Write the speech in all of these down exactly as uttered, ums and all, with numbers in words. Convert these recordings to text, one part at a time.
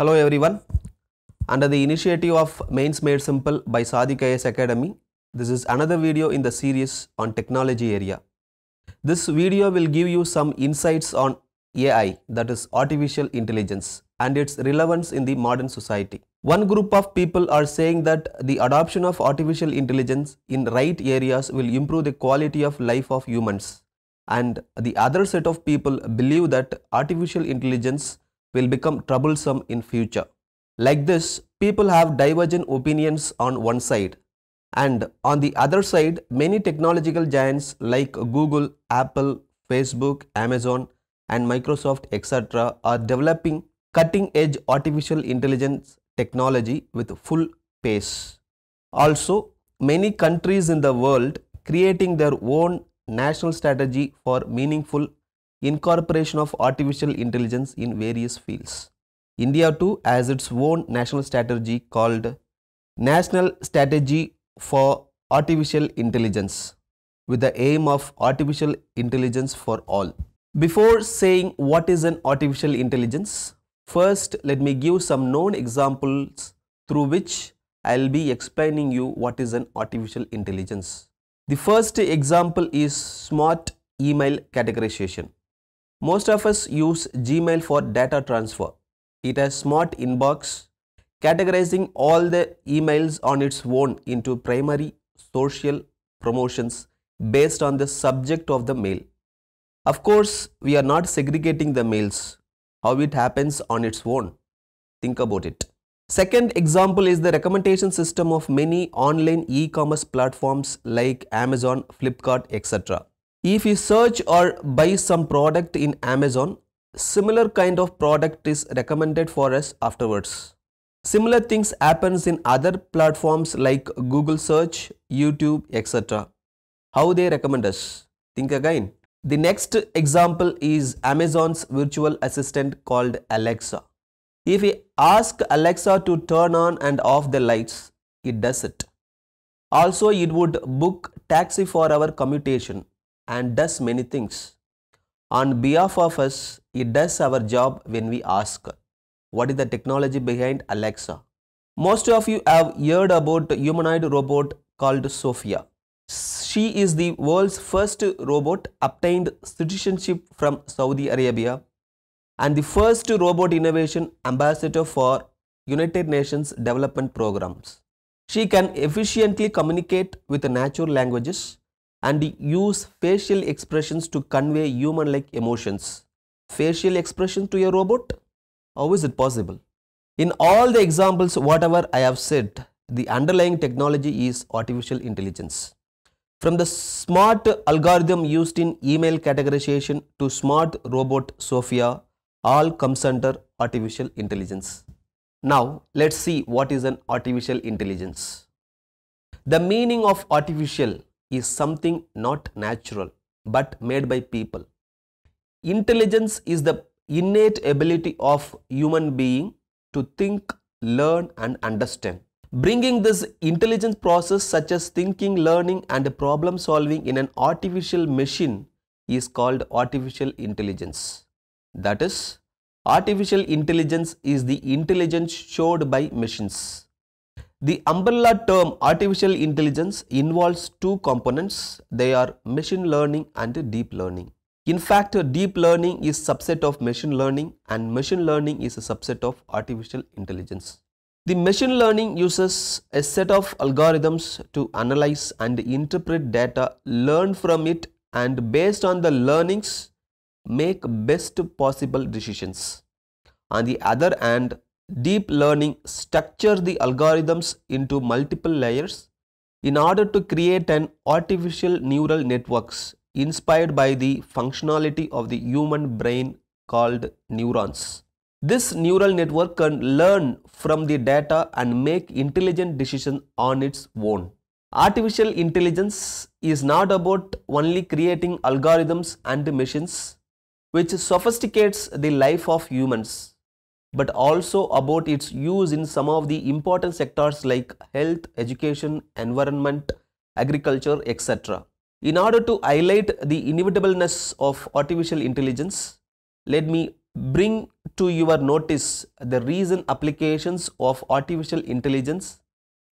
Hello everyone. Under the initiative of Mains Made Simple by Sadik I A S Academy, this is another video in the series on technology area. This video will give you some insights on A I, that is artificial intelligence, and its relevance in the modern society. One group of people are saying that the adoption of artificial intelligence in right areas will improve the quality of life of humans, and the other set of people believe that artificial intelligence will become troublesome in future. Like this, people have divergent opinions on one side, and on the other side, many technological giants like Google, Apple, Facebook, Amazon and Microsoft et cetera are developing cutting-edge artificial intelligence technology with full pace. Also, many countries in the world creating their own national strategy for meaningful incorporation of artificial intelligence in various fields. India too has its own national strategy called National Strategy for Artificial Intelligence, with the aim of artificial intelligence for all. Before saying what is an artificial intelligence, first let me give some known examples through which I will be explaining you what is an artificial intelligence. The first example is smart email categorization. Most of us use Gmail for data transfer. It has smart inbox, categorizing all the emails on its own into primary, social, promotions based on the subject of the mail. Of course, we are not segregating the mails, how it happens on its own. Think about it. Second example is the recommendation system of many online e-commerce platforms like Amazon, Flipkart, et cetera. If you search or buy some product in Amazon, similar kind of product is recommended for us afterwards. Similar things happens in other platforms like Google search, YouTube, et cetera. How they recommend us? Think again. The next example is Amazon's virtual assistant called Alexa. If we ask Alexa to turn on and off the lights, it does it. Also, it would book taxi for our commutation and does many things. On behalf of us, it does our job when we ask. What is the technology behind Alexa? Most of you have heard about a humanoid robot called Sophia. She is the world's first robot obtained citizenship from Saudi Arabia and the first robot innovation ambassador for United Nations development programs. She can efficiently communicate with natural languages and use facial expressions to convey human-like emotions. Facial expression to a robot? How is it possible? In all the examples, whatever I have said, the underlying technology is artificial intelligence. From the smart algorithm used in email categorization to smart robot Sophia, all comes under artificial intelligence. Now, let's see what is an artificial intelligence. The meaning of artificial is something not natural but made by people. Intelligence is the innate ability of human being to think, learn and understand. Bringing this intelligence process such as thinking, learning and problem solving in an artificial machine is called artificial intelligence. That is, artificial intelligence is the intelligence showed by machines. The umbrella term artificial intelligence involves two components. They are machine learning and deep learning. In fact, deep learning is a subset of machine learning and machine learning is a subset of artificial intelligence. The machine learning uses a set of algorithms to analyze and interpret data, learn from it and based on the learnings, make best possible decisions. On the other hand, deep learning structures the algorithms into multiple layers in order to create an artificial neural networks inspired by the functionality of the human brain called neurons. This neural network can learn from the data and make intelligent decisions on its own. Artificial intelligence is not about only creating algorithms and machines, which sophisticates the life of humans, but also about its use in some of the important sectors like health, education, environment, agriculture, et cetera. In order to highlight the inevitableness of artificial intelligence, let me bring to your notice the recent applications of artificial intelligence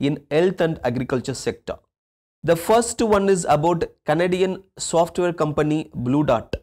in health and agriculture sector. The first one is about Canadian software company BlueDot,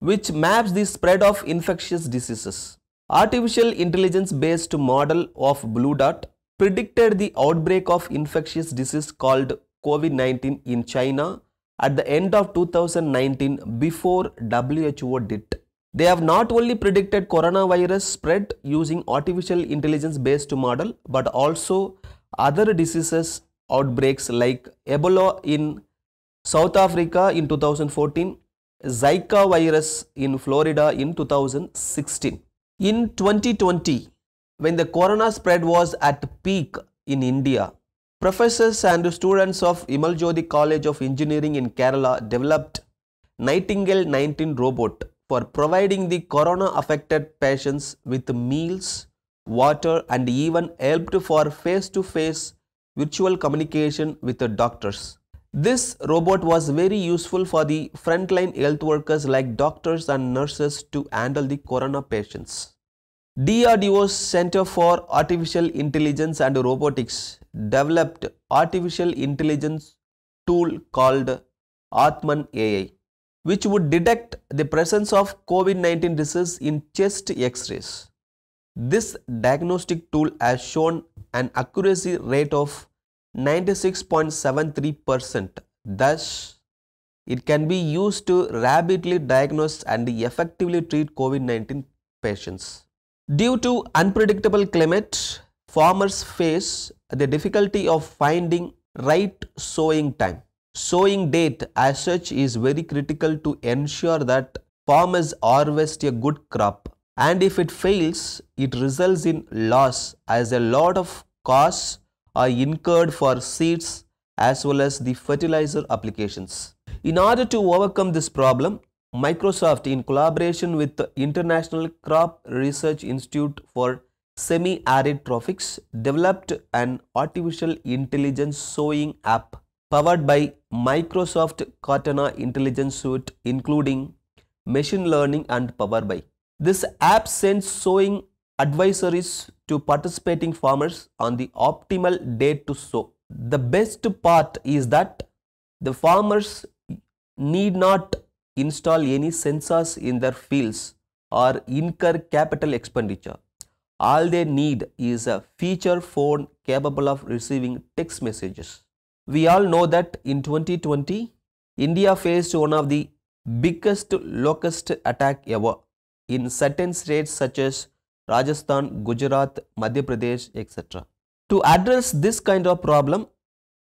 which maps the spread of infectious diseases. Artificial intelligence based model of BlueDot predicted the outbreak of infectious disease called COVID nineteen in China at the end of two thousand nineteen before W H O did. They have not only predicted coronavirus spread using artificial intelligence based model but also other diseases outbreaks like Ebola in South Africa in two thousand fourteen, Zika virus in Florida in two thousand sixteen. In twenty twenty, when the corona spread was at peak in India, professors and students of Imal Jyoti College of Engineering in Kerala developed Nightingale nineteen robot for providing the corona-affected patients with meals, water, and even helped for face-to-face virtual communication with the doctors. This robot was very useful for the frontline health workers like doctors and nurses to handle the corona patients. D R D O's Center for Artificial Intelligence and Robotics developed artificial intelligence tool called Atman A I, which would detect the presence of COVID nineteen disease in chest X-rays. This diagnostic tool has shown an accuracy rate of ninety-six point seven three percent. Thus, it can be used to rapidly diagnose and effectively treat COVID nineteen patients. Due to unpredictable climate, farmers face the difficulty of finding right sowing time. Sowing date as such is very critical to ensure that farmers harvest a good crop. And if it fails, it results in loss as a lot of costs are incurred for seeds as well as the fertilizer applications. In order to overcome this problem, Microsoft, in collaboration with the International Crop Research Institute for Semi-Arid Tropics, developed an artificial intelligence sowing app powered by Microsoft Cortana Intelligence Suite, including machine learning and Power B I. This app sends sowing advisories to participating farmers on the optimal date to sow. The best part is that the farmers need not install any sensors in their fields or incur capital expenditure. All they need is a feature phone capable of receiving text messages. We all know that in twenty twenty, India faced one of the biggest locust attack ever in certain states such as Rajasthan, Gujarat, Madhya Pradesh, et cetera. To address this kind of problem,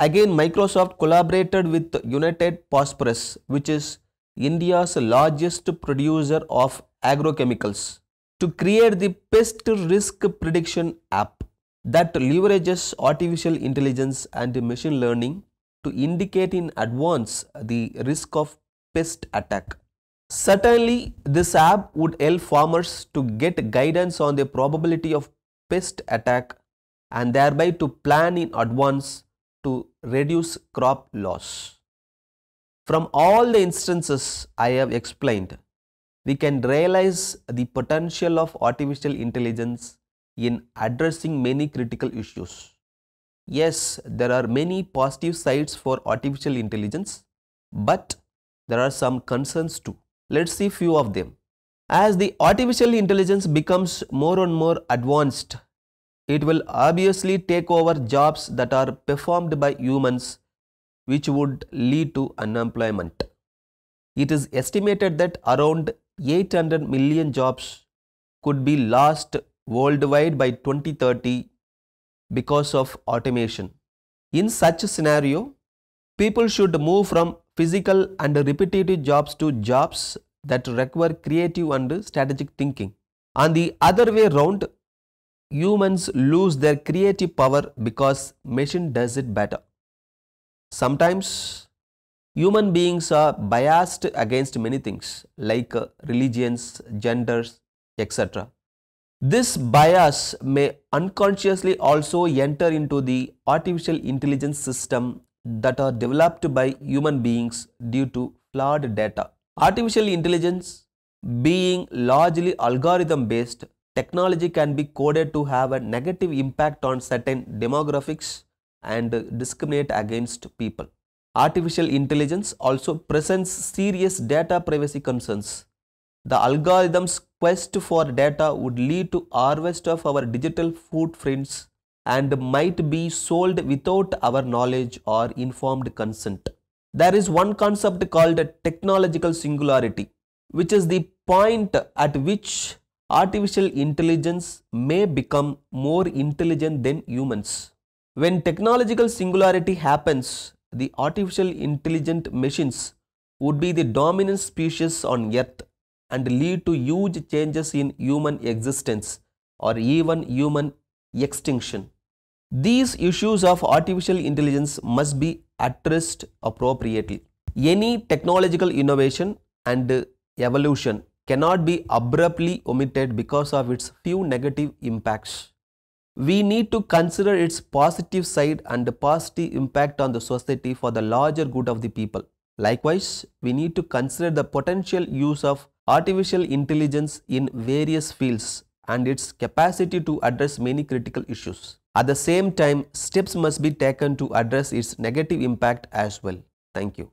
again Microsoft collaborated with United Phosphorus, which is India's largest producer of agrochemicals, to create the Pest Risk Prediction App that leverages artificial intelligence and machine learning to indicate in advance the risk of pest attack. Certainly, this app would help farmers to get guidance on the probability of pest attack and thereby to plan in advance to reduce crop loss. From all the instances I have explained, we can realize the potential of artificial intelligence in addressing many critical issues. Yes, there are many positive sides for artificial intelligence, but there are some concerns too. Let's see few of them. As the artificial intelligence becomes more and more advanced, it will obviously take over jobs that are performed by humans, which would lead to unemployment. It is estimated that around eight hundred million jobs could be lost worldwide by twenty thirty because of automation. In such a scenario, people should move from physical and repetitive jobs to jobs that require creative and strategic thinking. On the other way round, humans lose their creative power because machine does it better. Sometimes human beings are biased against many things like religions, genders, et cetera. This bias may unconsciously also enter into the artificial intelligence system that are developed by human beings due to flawed data. Artificial intelligence Being largely algorithm-based, technology can be coded to have a negative impact on certain demographics and discriminate against people. Artificial intelligence also presents serious data privacy concerns. The algorithm's quest for data would lead to harvest of our digital footprints and might be sold without our knowledge or informed consent. There is one concept called technological singularity, which is the point at which artificial intelligence may become more intelligent than humans. When technological singularity happens, the artificial intelligent machines would be the dominant species on Earth and lead to huge changes in human existence or even human extinction. These issues of artificial intelligence must be addressed appropriately. Any technological innovation and evolution cannot be abruptly omitted because of its few negative impacts. We need to consider its positive side and the positive impact on the society for the larger good of the people. Likewise, we need to consider the potential use of artificial intelligence in various fields and its capacity to address many critical issues. At the same time, steps must be taken to address its negative impact as well. Thank you.